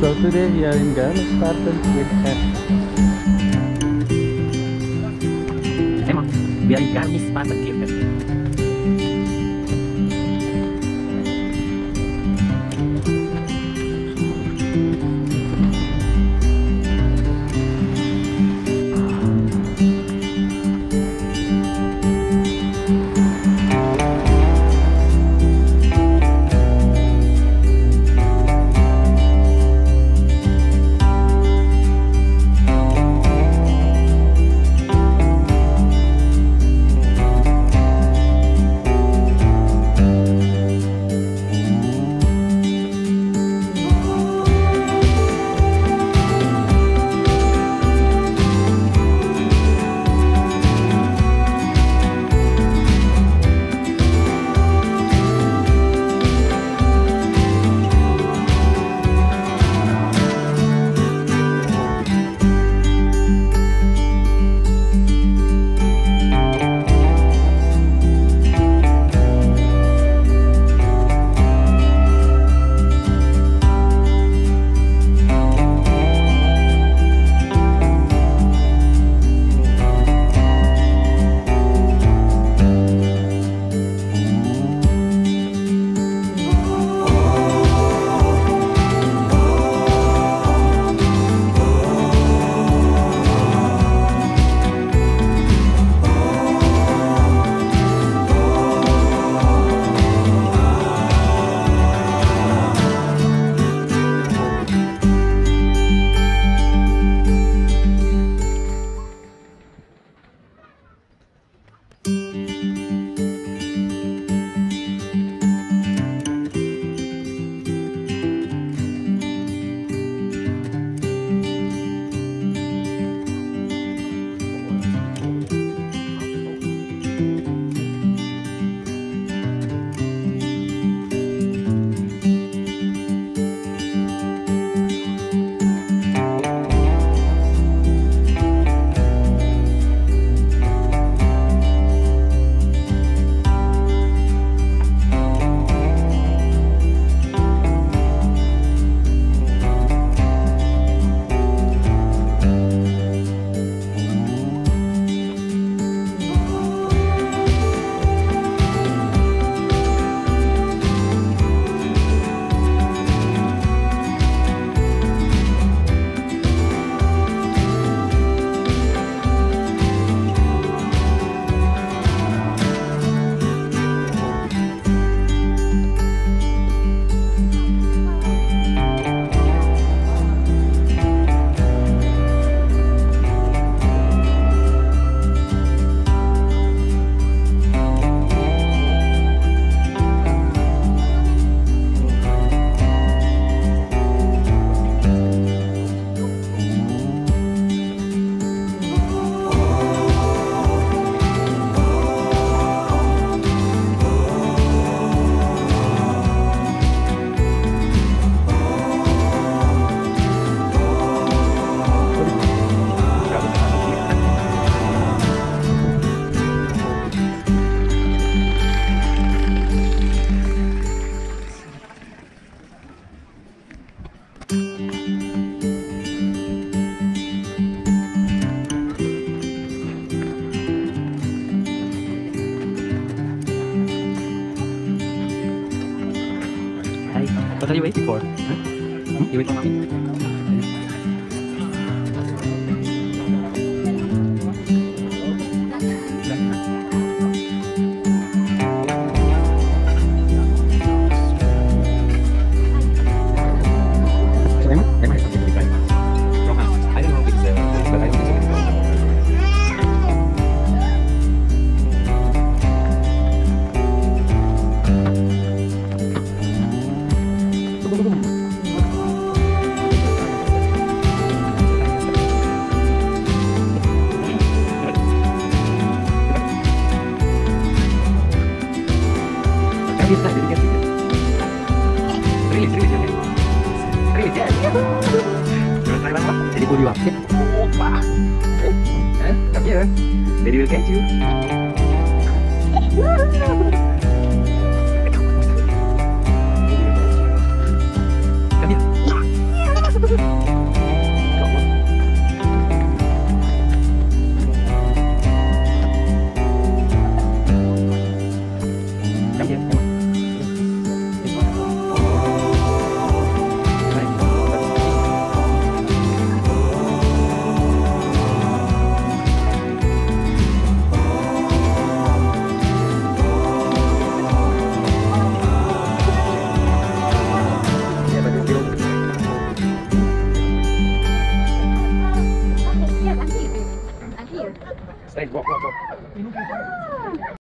So today we are in Garmisch-Partenkirchen. We are in Garmisch-Partenkirchen. What are you waiting for? Huh? You waiting for me? Daddy will get you. Come here. Walk, walk, walk.